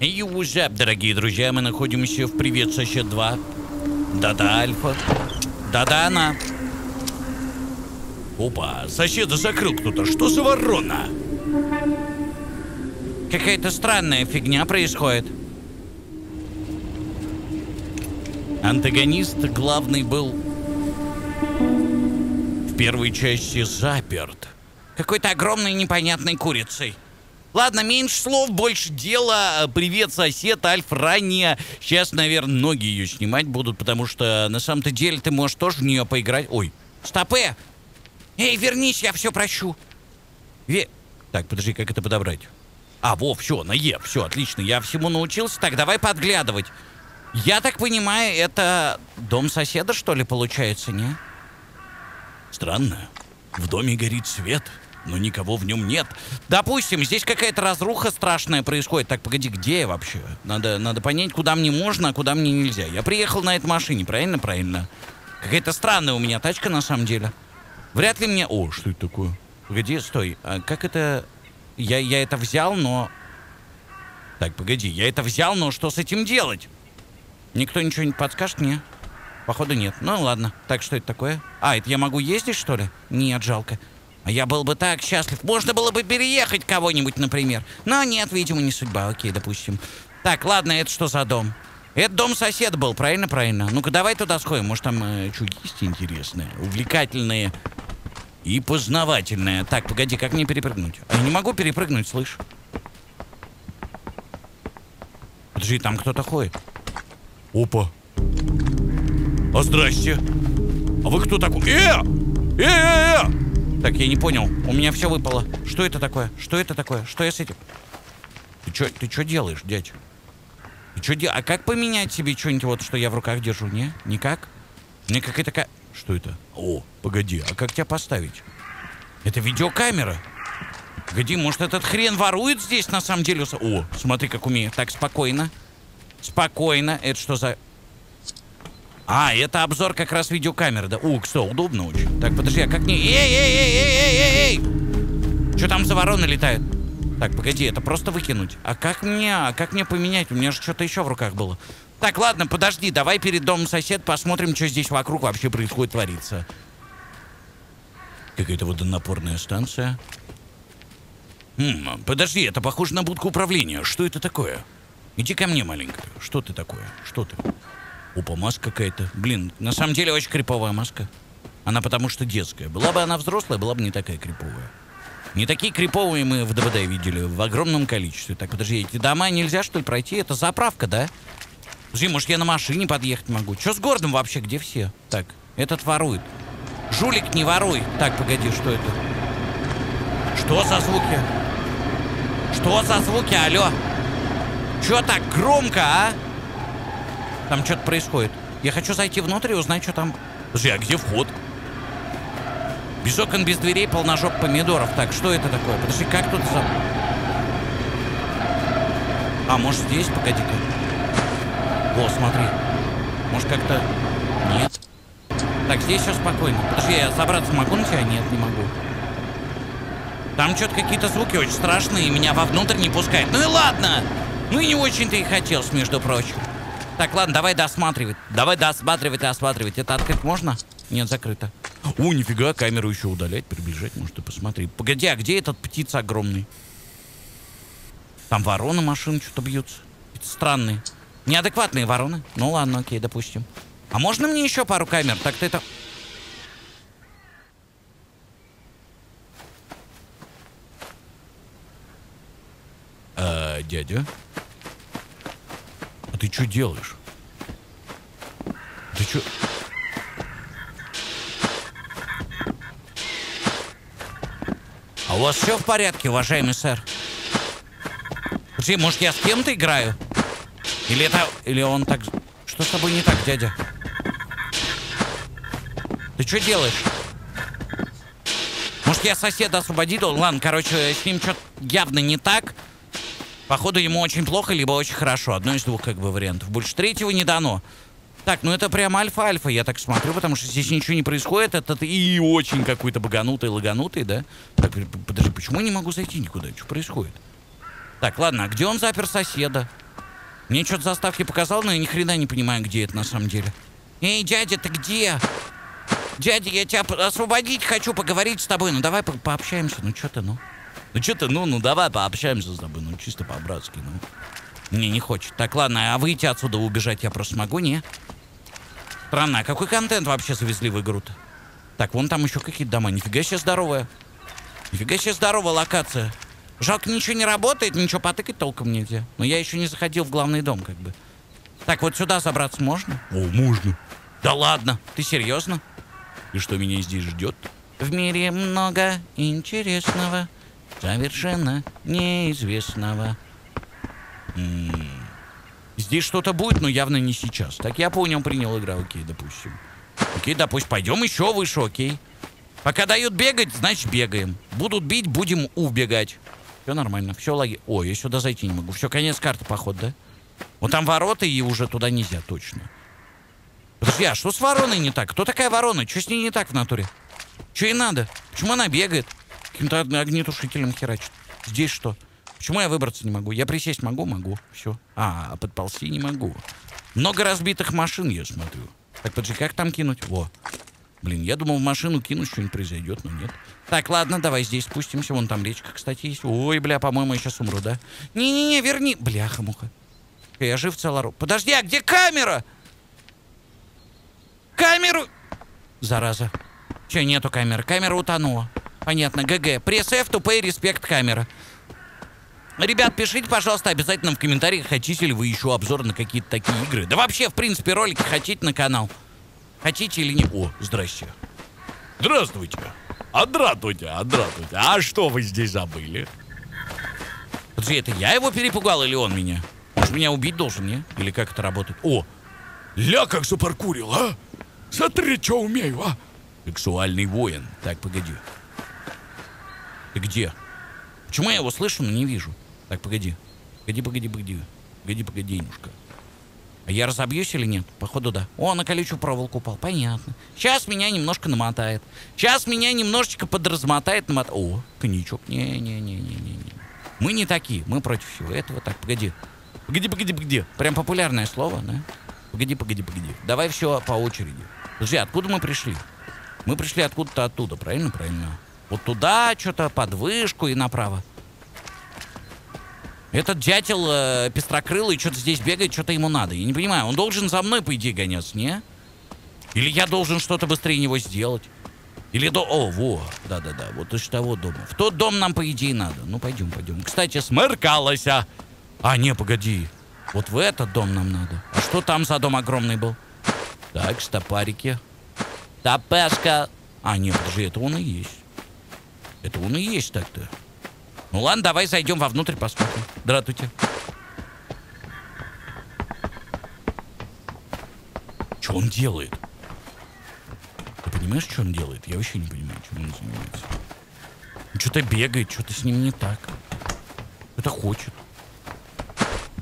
И уже, дорогие друзья, мы находимся в «Привет, сосед 2». Да-да, Альфа. Да-да, она. Опа, соседа закрыл кто-то. Что за ворона? Какая-то странная фигня происходит. Антагонист главный был в первой части заперт какой-то огромной непонятной курицей. Ладно, меньше слов, больше дела. Привет, сосед, Альф, ранее. Сейчас, наверное, ноги ее снимать будут, потому что на самом-то деле ты можешь тоже в нее поиграть. Ой, стопэ! Эй, вернись, я все прощу. Так, подожди, как это подобрать? А, во, все, на Е, все, отлично, я всему научился. Так, давай подглядывать. Я так понимаю, это дом соседа, что ли, получается, не? Странно. В доме горит свет, но никого в нем нет. Допустим, здесь какая-то разруха страшная происходит. Так, погоди, где я вообще? Надо понять, куда мне можно, а куда мне нельзя. Я приехал на этой машине, правильно? Правильно. Какая-то странная у меня тачка, на самом деле. Вряд ли мне... О, что это такое? Погоди, стой. А как это... Я это взял, но... Так, погоди, я это взял, но что с этим делать? Никто ничего не подскажет мне? Походу нет. Ну ладно. Так, что это такое? А, это я могу ездить, что ли? Нет, жалко. А я был бы так счастлив. Можно было бы переехать кого-нибудь, например. Но нет, видимо, не судьба. Окей, допустим. Так, ладно, это что за дом? Это дом соседа был, правильно? Правильно. Ну-ка, давай туда сходим. Может, там что есть интересное? Увлекательное и познавательное. Так, погоди, как мне перепрыгнуть? Я не могу перепрыгнуть, слышь. Подожди, там кто-то ходит. Опа. А здрасте. А вы кто такой? Так, я не понял. У меня все выпало. Что это такое? Что это такое? Что я с этим? Ты чё делаешь, дядь? Ты чё делаешь? А как поменять себе что-нибудь, вот, что я в руках держу? Не? Никак? Мне какая-то... Что это? О, погоди. А как тебя поставить? Это видеокамера. Погоди, может, этот хрен ворует здесь на самом деле? О, смотри, как умею. Так, спокойно. Спокойно. Это что за... А, это обзор как раз видеокамеры. Да? Ух, что, удобно очень. Так, подожди, а как не... Эй! Что там за вороны летают? Так, погоди, это просто выкинуть. А как мне поменять? У меня же что-то еще в руках было. Так, ладно, подожди, давай перед домом сосед посмотрим, что здесь вокруг вообще происходит, творится. Какая-то водонапорная станция. Подожди, это похоже на будку управления. Что это такое? Иди ко мне, маленькая. Что ты такое? Что ты? Опа, маска какая-то. Блин, на самом деле очень криповая маска. Она потому что детская. Была бы она взрослая, была бы не такая криповая. Не такие криповые мы в ДБД видели в огромном количестве. Так, подожди, эти дома нельзя, что ли, пройти? Это заправка, да? Подожди, может, я на машине подъехать могу? Чё с городом вообще? Где все? Так, этот ворует. Жулик, не воруй. Так, погоди, что это? Что за звуки? Что за звуки? Алло. Чё так громко, а? Там что-то происходит. Я хочу зайти внутрь и узнать, что там... Подожди, а где вход? Без окон, без дверей, полножок помидоров. Так, что это такое? Подожди, как тут... А, может, здесь? Погоди-ка. О, смотри. Может, как-то... Нет. Так, здесь все спокойно. Подожди, я забраться могу на тебя? Нет, не могу. Там что-то какие-то звуки очень страшные, и меня вовнутрь не пускают. Ну и ладно! Ну и не очень-то и хотелось, между прочим. Так, ладно, давай досматривать. Давай досматривать, осматривать. Это открыть можно? Нет, закрыто. О, нифига, камеру еще удалять, приближать. Может, ты посмотри. Погоди, а где этот птица огромный? Там вороны машин что-то бьются. Это странные. Неадекватные вороны. Ну ладно, окей, допустим. А можно мне еще пару камер? Так-то это... Дядя? Ты что делаешь? Ты что? А у вас все в порядке, уважаемый сэр? Подожди, может, я с кем-то играю? Или это... Или он так... Что с тобой не так, дядя? Ты что делаешь? Может, я соседа освободил? Ладно, короче, с ним что-то явно не так. Походу, ему очень плохо, либо очень хорошо. Одно из двух, как бы, вариантов. Больше третьего не дано. Так, ну это прям альфа-альфа, я так смотрю, потому что здесь ничего не происходит. Этот и очень какой-то баганутый-лаганутый, да? Так, подожди, почему я не могу зайти никуда? Что происходит? Так, ладно, а где он запер соседа? Мне что-то заставки показал, но я ни хрена не понимаю, где это на самом деле. Эй, дядя, ты где? Дядя, я тебя освободить хочу, поговорить с тобой. Ну давай пообщаемся, ну что ты, ну. Ну что ты, ну давай пообщаемся с тобой, ну чисто по-братски, ну. Мне не хочет. Так, ладно, а выйти отсюда, убежать я просто могу, не? Странно, а какой контент вообще завезли в игру-то? Так, вон там еще какие-то дома. Нифига себе здоровая. Нифига себе здоровая локация. Жалко, ничего не работает, ничего потыкать толком нельзя. Но я еще не заходил в главный дом, как бы. Так, вот сюда забраться можно? О, можно. Да ладно, ты серьезно? И что меня здесь ждет? В мире много интересного, совершенно неизвестного. Здесь что-то будет, но явно не сейчас. Так, я понял, принял игра. Окей, допустим. Окей, допустим. Пойдем еще выше, окей. Пока дают бегать, значит бегаем. Будут бить, будем убегать. Все нормально, все лаги. О, я сюда зайти не могу. Все, конец карты, походу, да? Вот там ворота, и уже туда нельзя, точно. Подожди, а что с вороной не так? Кто такая ворона? Что с ней не так в натуре? Что ей надо? Почему она бегает? Каким-то огнетушителем херачит. Здесь что? Почему я выбраться не могу? Я присесть могу? Могу. Все. А, подползти не могу. Много разбитых машин, я смотрю. Так, подожди, как там кинуть? Во. Блин, я думал, в машину кину, что-нибудь произойдет, но нет. Так, ладно, давай здесь спустимся. Вон там речка, кстати, есть. Ой, бля, по-моему, я сейчас умру, да? Не-не-не, верни. Бляха-муха. Я жив, целору. Подожди, а где камера? Камеру! Зараза. Че, нету камеры? Камера утонула. Понятно, ГГ. Пресс F, тупой респект камера. Ребят, пишите, пожалуйста, обязательно в комментариях, хотите ли вы еще обзор на какие-то такие игры. Да вообще, в принципе, ролики хотите на канал. Хотите или не? О, здрасте. Здравствуйте. Здравствуйте, здравствуйте. А что вы здесь забыли? Подожди, это я его перепугал или он меня? Может, меня убить должен, не? Или как это работает? О, ля как запаркурил, а? Смотри, что умею, а? Сексуальный воин. Так, погоди. Ты где? Почему я его слышу, но не вижу? Так, погоди. Погоди, немножко. А я разобьюсь или нет? Походу, да. О, на колючую проволоку упал. Понятно. Сейчас меня немножко намотает. Сейчас меня немножечко подразмотает. О, коньячок. Не-не-не-не-не. Мы не такие. Мы против всего этого. Так, погоди. Погоди. Прям популярное слово, да? Погоди. Давай все по очереди. Подожди, откуда мы пришли? Мы пришли откуда-то оттуда, правильно? Правильно. Вот туда, что-то под вышку и направо. Этот дятел пестрокрылый что-то здесь бегает, что-то ему надо. Я не понимаю, он должен за мной, по идее, гоняться, не? Или я должен что-то быстрее него сделать? Или до... О, во, да-да-да, вот из того дома. В тот дом нам, по идее, надо. Ну, пойдем. Кстати, смеркалась. А, не, погоди. Вот в этот дом нам надо. А что там за дом огромный был? Так, стопарики. Топешка. А, нет, подожди, это он и есть. Это он и есть так-то. Ну ладно, давай зайдем вовнутрь, посмотрим. Здравствуйте. Что он делает? Ты понимаешь, что он делает? Я вообще не понимаю, чем он занимается. Он что-то бегает, что-то с ним не так. Что-то хочет.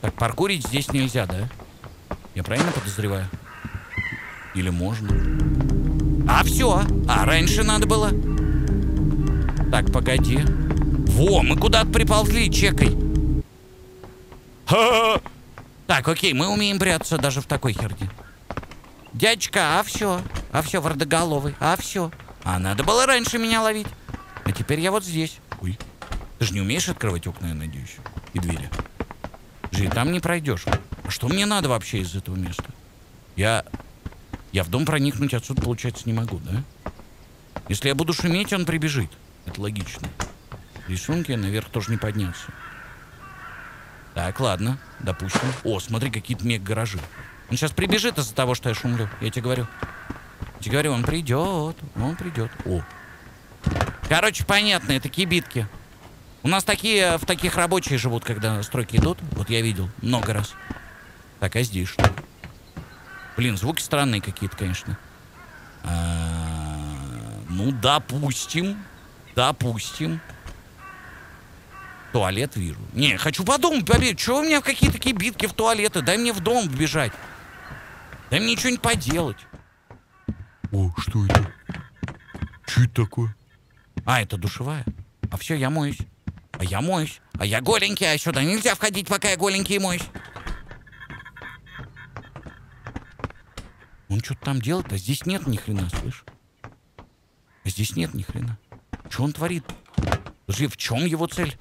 Так, паркурить здесь нельзя, да? Я правильно подозреваю? Или можно? А, все. А, раньше надо было. Так, погоди. Во, мы куда-то приползли, чекай. Ха-ха. Так, окей, мы умеем прятаться даже в такой херне. Дядечка, а все, вордоголовый, все. А надо было раньше меня ловить. А теперь я вот здесь. Ой, ты же не умеешь открывать окна, я надеюсь, и двери. Жи, там не пройдешь. А что мне надо вообще из этого места? Я в дом проникнуть отсюда, получается, не могу, да? Если я буду шуметь, он прибежит. Это логично. Рисунки наверх тоже не поднялся. Так, ладно, допустим. О, смотри, какие-то мег-гаражи. Он сейчас прибежит из-за того, что я шумлю. Я тебе говорю. Он придет. О. Короче, понятно, это кибитки. У нас такие, в таких рабочие живут, когда стройки идут. Вот я видел много раз. Так, а здесь что? Блин, звуки странные какие-то, конечно. Ну, допустим. Туалет вижу. Не, хочу подумать, побегать. Чего у меня в какие-то кибитки в туалеты? Дай мне в дом вбежать. Дай мне что-нибудь поделать. О, что это? Что это такое? А, это душевая. А все, я моюсь. А я голенький. А сюда нельзя входить, пока я голенький моюсь. Он что-то там делает, а здесь нет ни хрена, слышь? А здесь нет ни хрена. Что он творит? Слушай, в чем его цель?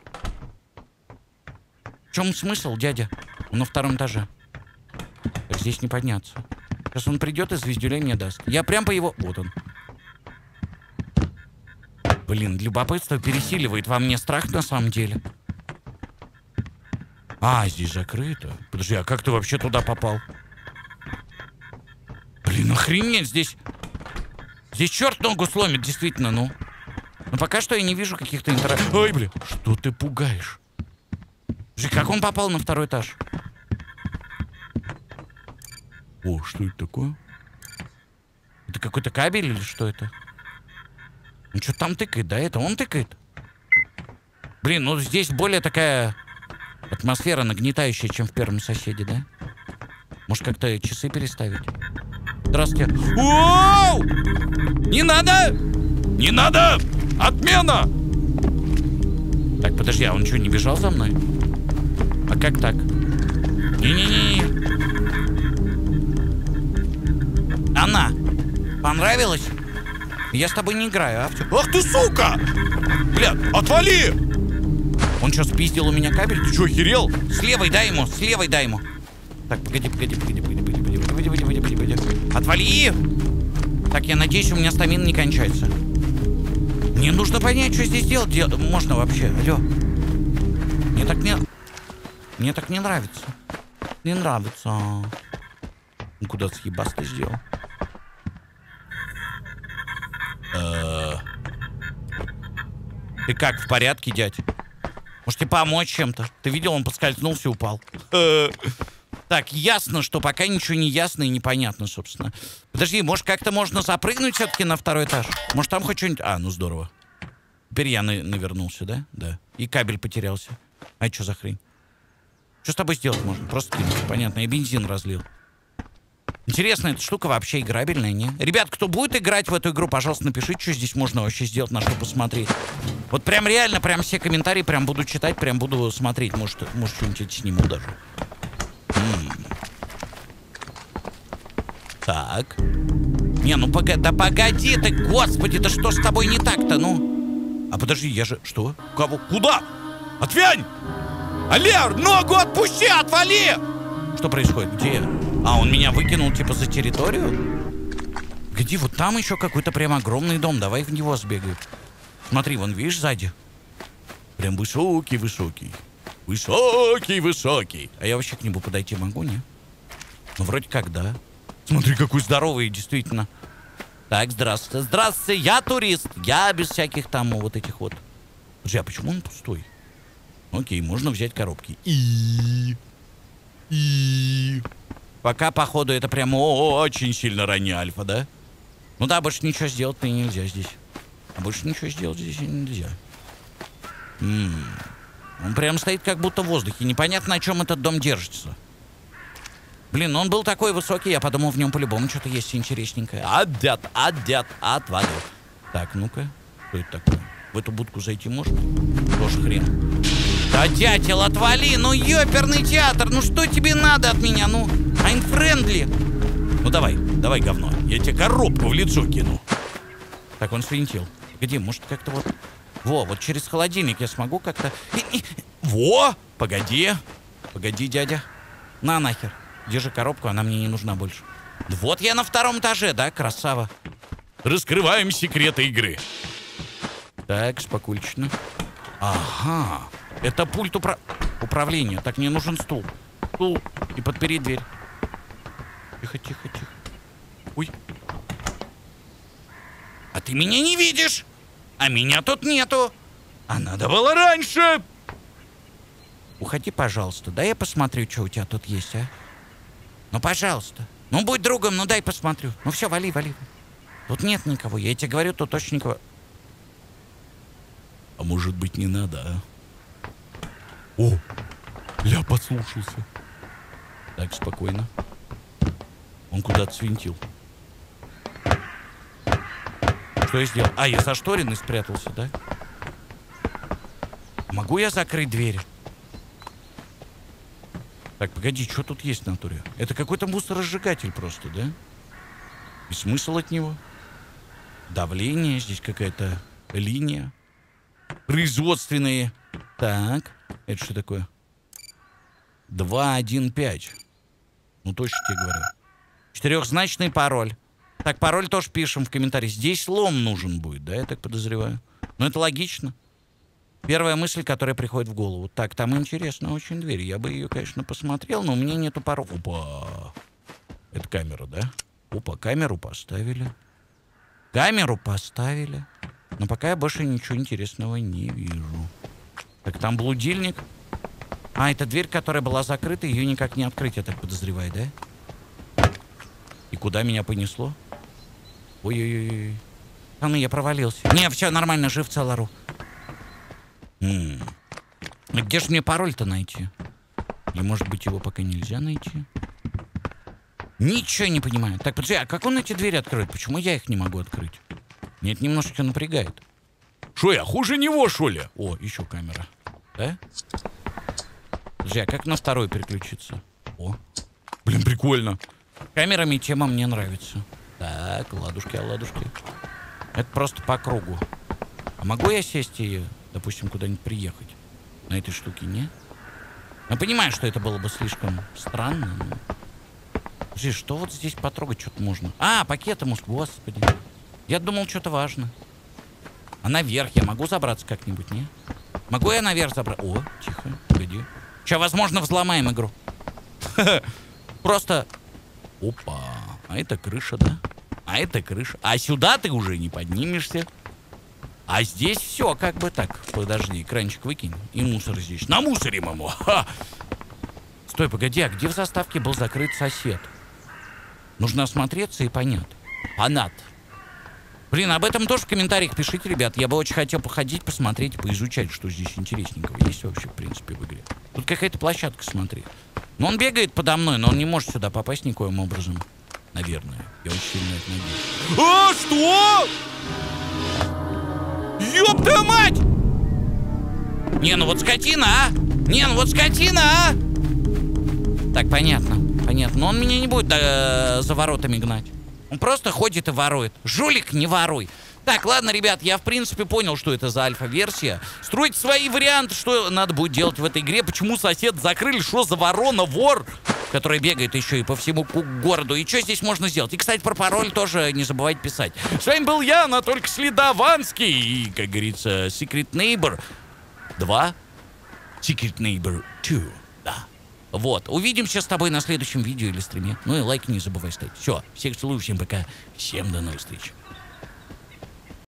В чем смысл, дядя? Он на втором этаже. Так здесь не подняться. Сейчас он придет и звездюлей мне даст. Я прям по его... Вот он. Блин, любопытство пересиливает во мне страх на самом деле. А, здесь закрыто. Подожди, а как ты вообще туда попал? Блин, охренеть, здесь... Здесь черт ногу сломит, действительно, ну. Но пока что я не вижу каких-то интерактов. Ой, блин, что ты пугаешь? Подожди, как он попал на второй этаж? О, что это такое? Это какой-то кабель или что это? Ну что там тыкает, да? Это он тыкает? Блин, ну здесь более такая... Атмосфера нагнетающая, чем в первом соседе, да? Может, как-то часы переставить? Здравствуйте. Оу! Не надо! Не надо! Отмена! Так, подожди, а он что, не бежал за мной? А как так? Не-не-не. Она, понравилась? Я с тобой не играю, а? Ах ты, сука! Блядь, отвали! Он что, спиздил у меня кабель? Ты что, охерел? С левой дай ему, с левой дай ему. Так, погоди. Отвали! Так, я надеюсь, у меня стамин не кончается. Мне нужно понять, что здесь делать. Можно вообще, алло. Мне так не нравится. Не нравится. Ну, куда съебас ты сделал? Ты как, в порядке, дядь? Может, тебе помочь чем-то? Ты видел, он подскользнулся и упал. Так, ясно, что пока ничего не ясно и непонятно, собственно. Подожди, может, как-то можно запрыгнуть все-таки на второй этаж? Может, там хоть что-нибудь... А, ну здорово. Теперь я навернулся, да? Да. И кабель потерялся. А что за хрень? Что с тобой сделать можно? Просто кинуть, понятно. И бензин разлил. Интересно, эта штука вообще играбельная, не? Ребят, кто будет играть в эту игру, пожалуйста, напишите, что здесь можно вообще сделать, на что посмотреть. Вот прям реально, прям все комментарии прям буду читать, прям буду смотреть. Может что-нибудь сниму даже. Так. Не, ну погоди, да погоди ты, господи, да что с тобой не так-то, ну? А подожди, я же... Что? Кого? Куда? Отвянь! Алер, ногу отпусти, отвали! Что происходит? Где я? А, он меня выкинул, типа, за территорию? Где? Вот там еще какой-то прям огромный дом. Давай в него сбегай. Смотри, вон, видишь, сзади? Прям высокий. Высокий. А я вообще к нему подойти могу, не? Ну, вроде как, да. Смотри, какой здоровый, действительно. Так, здравствуйте. Здравствуйте, я турист. Я без всяких там вот этих вот. Друзья, а почему он пустой? Окей, можно взять коробки. Пока, походу, это прям очень сильно ранняя альфа, да? Ну да, больше ничего сделать-то и нельзя здесь. А больше ничего сделать здесь и нельзя. Он прям стоит как будто в воздухе. Непонятно, на чем этот дом держится. Блин, он был такой высокий, я подумал, в нем по-любому что-то есть интересненькое. Отвалил. Так, ну-ка. Что это такое? В эту будку зайти можно? Тоже хрен. Да, дятел, отвали! Ну, ёперный театр! Ну, что тебе надо от меня? Ну... I'm friendly. Ну давай, говно. Я тебе коробку в лицо кину. Так, он свинтил. Погоди, может как-то вот... Во, вот через холодильник я смогу как-то... Во! Погоди, дядя. На нахер. Держи коробку, она мне не нужна больше. Вот я на втором этаже, да, красава? Раскрываем секреты игры. Так, спокойно. Ага. Это пульт управления. Так, мне нужен стул. Стул и подпери дверь. Тихо. Ой. А ты меня не видишь? А меня тут нету. А надо было раньше. Уходи, пожалуйста. Да я посмотрю, что у тебя тут есть, а. Ну, пожалуйста. Ну, будь другом, ну дай посмотрю. Ну, все, вали. Тут нет никого. Я тебе говорю, тут точно никого. А может быть, не надо, а? О, я подслушался. Так, спокойно. Он куда-то свинтил. Что я сделал? А, я зашторен и спрятался, да? Могу я закрыть дверь? Так, погоди, что тут есть в натуре? Это какой-то мусоросжигатель просто, да? И смысл от него? Давление, здесь какая-то линия. Производственные. Так, это что такое? 215. Ну точно тебе говорю. Четырехзначный пароль. Так, пароль тоже пишем в комментарии. Здесь лом нужен будет, да, я так подозреваю. Но это логично. Первая мысль, которая приходит в голову. Так, там интересно очень дверь. Я бы ее, конечно, посмотрел, но у меня нету пароля. Опа. Это камера, да? Опа, камеру поставили. Камеру поставили. Но пока я больше ничего интересного не вижу. Так, там блудильник. А, это дверь, которая была закрыта, ее никак не открыть, я так подозреваю, да? И куда меня понесло? Ой-ой-ой. А ну, я провалился. Не, все, нормально, жив, цел, ору. Где же мне пароль-то найти? Или, может быть, его пока нельзя найти? Ничего не понимаю. Так, подожди, а как он эти двери откроет? Почему я их не могу открыть? Мне это немножечко напрягает. Шо я, хуже него, шо ли? О, еще камера. Да? Подожди, а как на второй переключиться? О, блин, прикольно. Камерами тема мне нравится. Так, ладушки, оладушки. Это просто по кругу. А могу я сесть и, допустим, куда-нибудь приехать? На этой штуке, не? Я понимаю, что это было бы слишком странно. Но... Подожди, что вот здесь потрогать что-то можно? А, пакеты, мозг, господи. Я думал, что-то важно. А наверх я могу забраться как-нибудь, не? Могу я наверх забраться? О, тихо, погоди. Че, возможно, взломаем игру. Просто... Опа. А это крыша, да? А это крыша. А сюда ты уже не поднимешься. А здесь все как бы так. Подожди, экранчик выкинь. И мусор здесь. На мусоре, маму. Ха! Стой, погоди, а где в заставке был закрыт сосед? Нужно осмотреться и понять. Понад. Блин, об этом тоже в комментариях пишите, ребят. Я бы очень хотел походить, посмотреть, поизучать, что здесь интересненького есть вообще, в принципе, в игре. Тут какая-то площадка, смотри. Но он бегает подо мной, но он не может сюда попасть никоим образом. Наверное. Я очень сильно это надеюсь. А, что? Ёпта мать! Не, ну вот скотина, а! Не, ну вот скотина, а! Так, понятно, понятно. Но он меня не будет за воротами гнать. Он просто ходит и ворует. Жулик, не воруй. Так, ладно, ребят, я в принципе понял, что это за альфа-версия. Строить свои варианты, что надо будет делать в этой игре. Почему сосед закрыли, что за ворона, вор, который бегает еще и по всему городу. И что здесь можно сделать? И, кстати, про пароль тоже не забывайте писать. С вами был я, Анатолий Следовательский. И, как говорится, Secret Neighbor 2. Secret Neighbor 2. Да. Вот. Увидимся с тобой на следующем видео или стриме. Ну и лайк не забывай ставить. Все. Всех целую, всем пока. Всем до новых встреч.